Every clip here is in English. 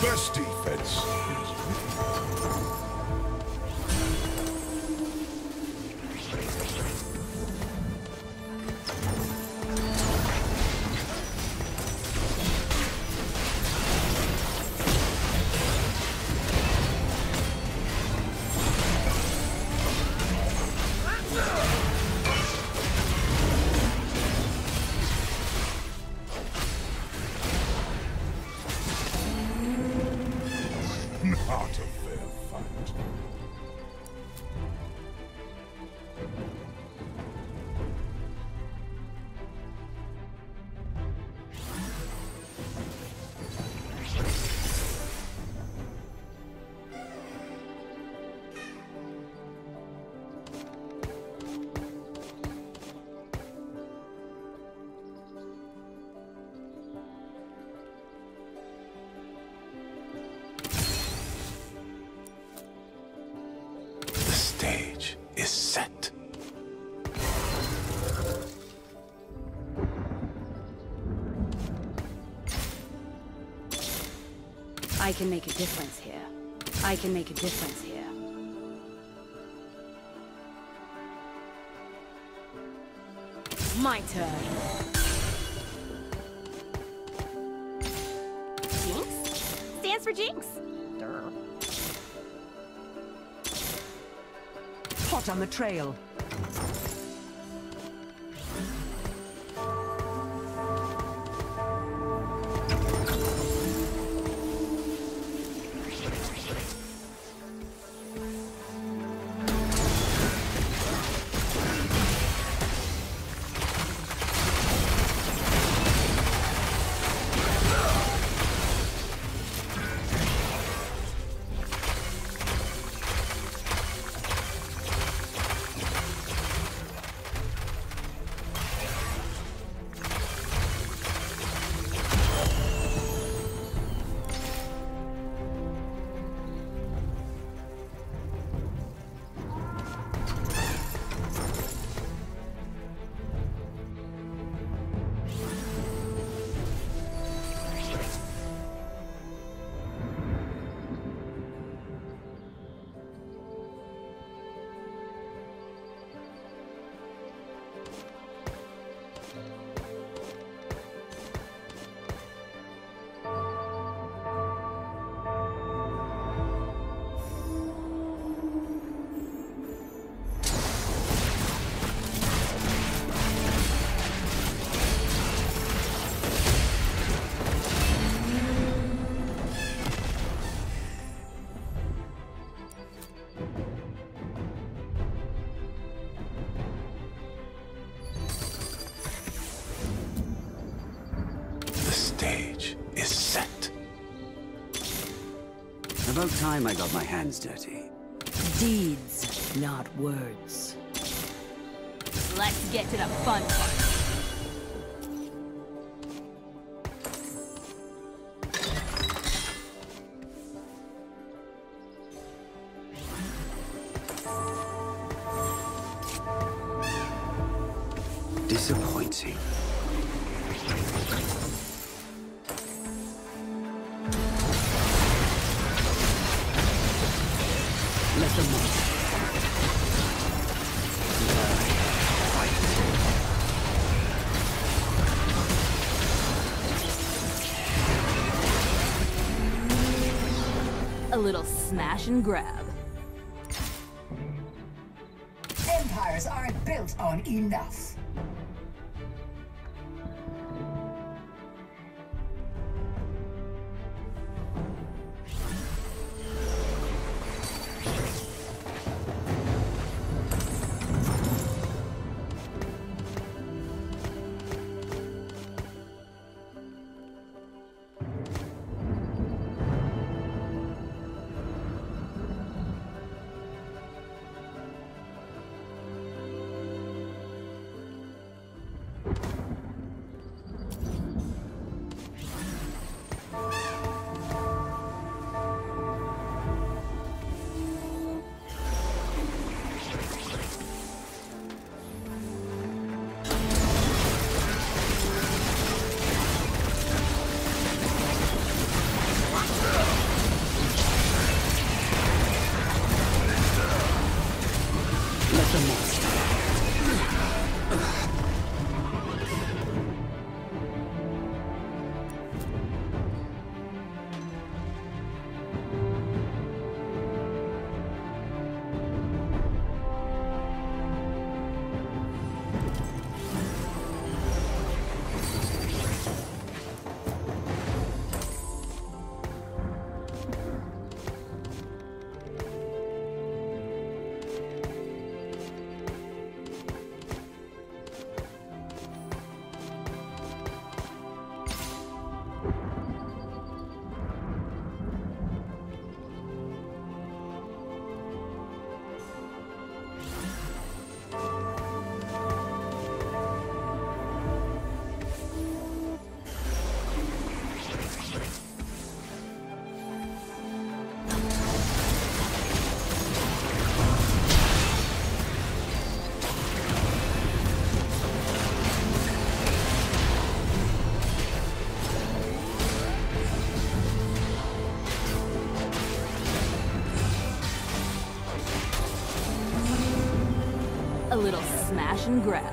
Best defense is I can make a difference here. I can make a difference here. My turn. Jinx? Stands for Jinx. Durr. Hot on the trail. About time I got my hands dirty. Deeds, not words. Let's get to the fun part. Little smash and grab. Empires aren't built on enough. smash and grab.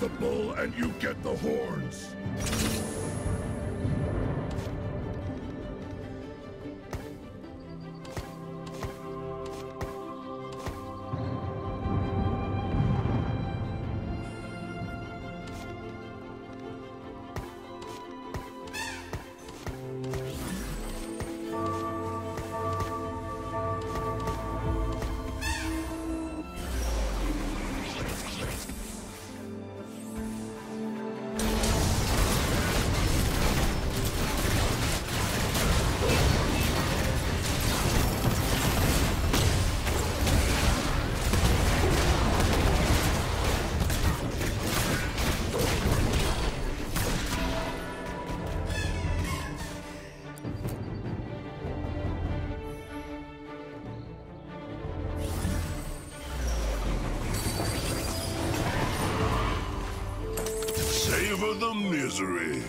The bull and you get the horns. Savor the misery.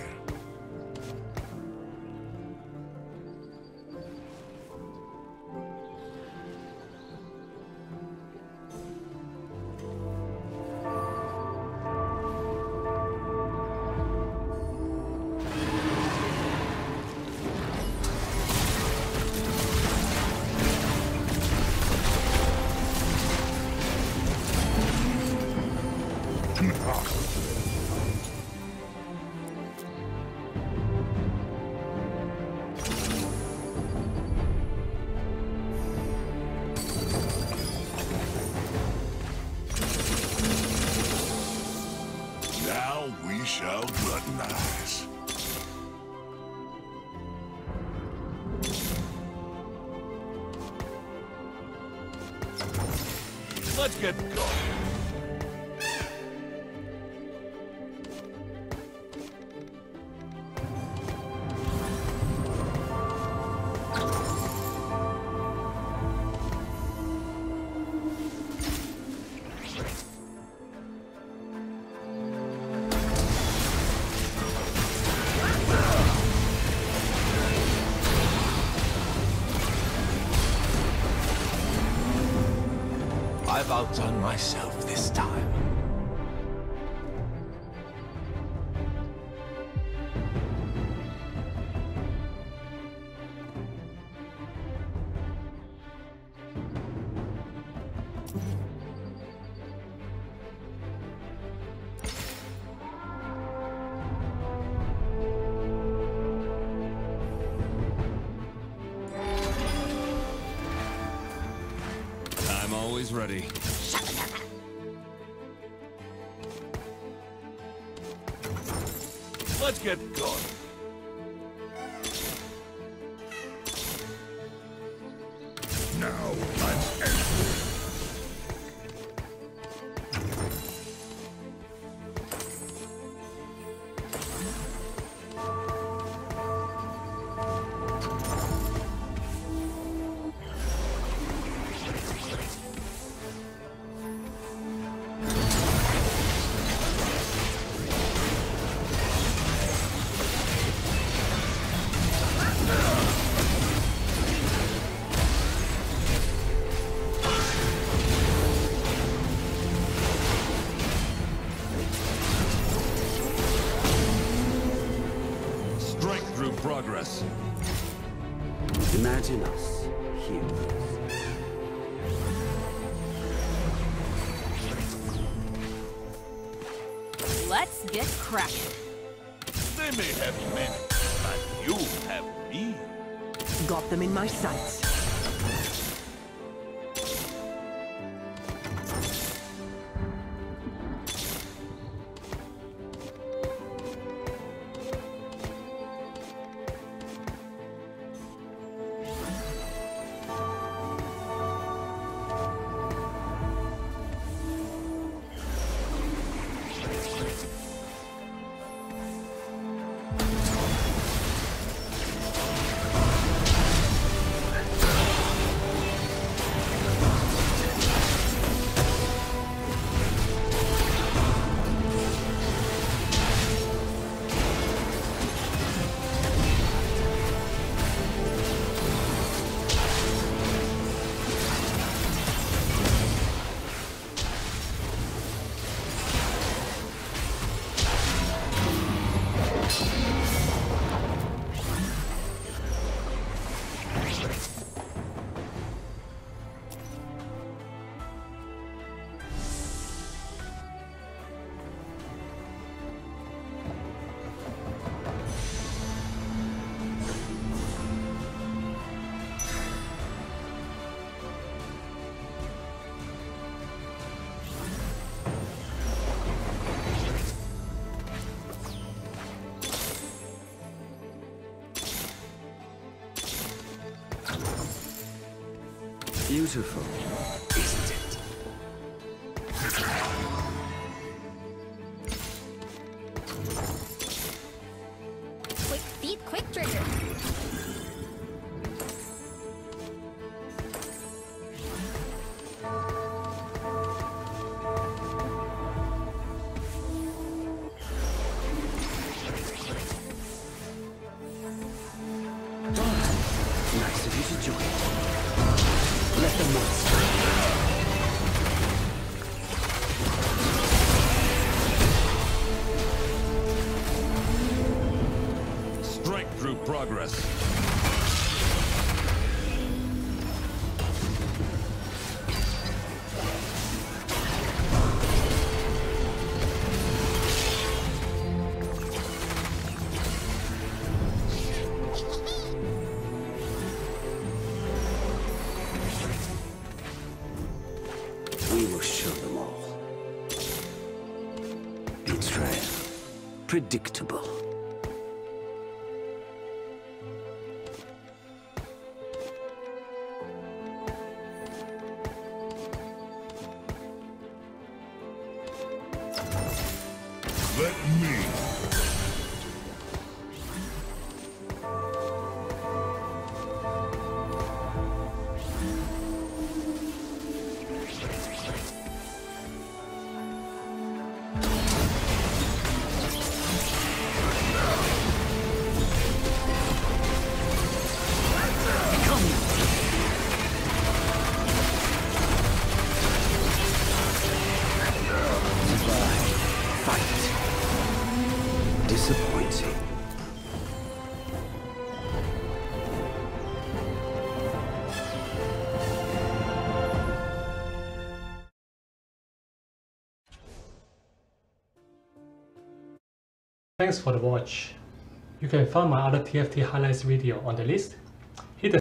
Shall gluttonize. Let's get going. I've outdone myself this time. Ready. Shut up. Let's get going. Now let's end this. Progress. Imagine us heroes. Let's get cracking. They may have men, but you have me. Got them in my sights. Beautiful, isn't it? Quick feet, quick trigger. Nice of you to join. Let the monster. Strength through progress. Predictable. Let me. Thanks for the watch. You can find my other TFT highlights video on the list.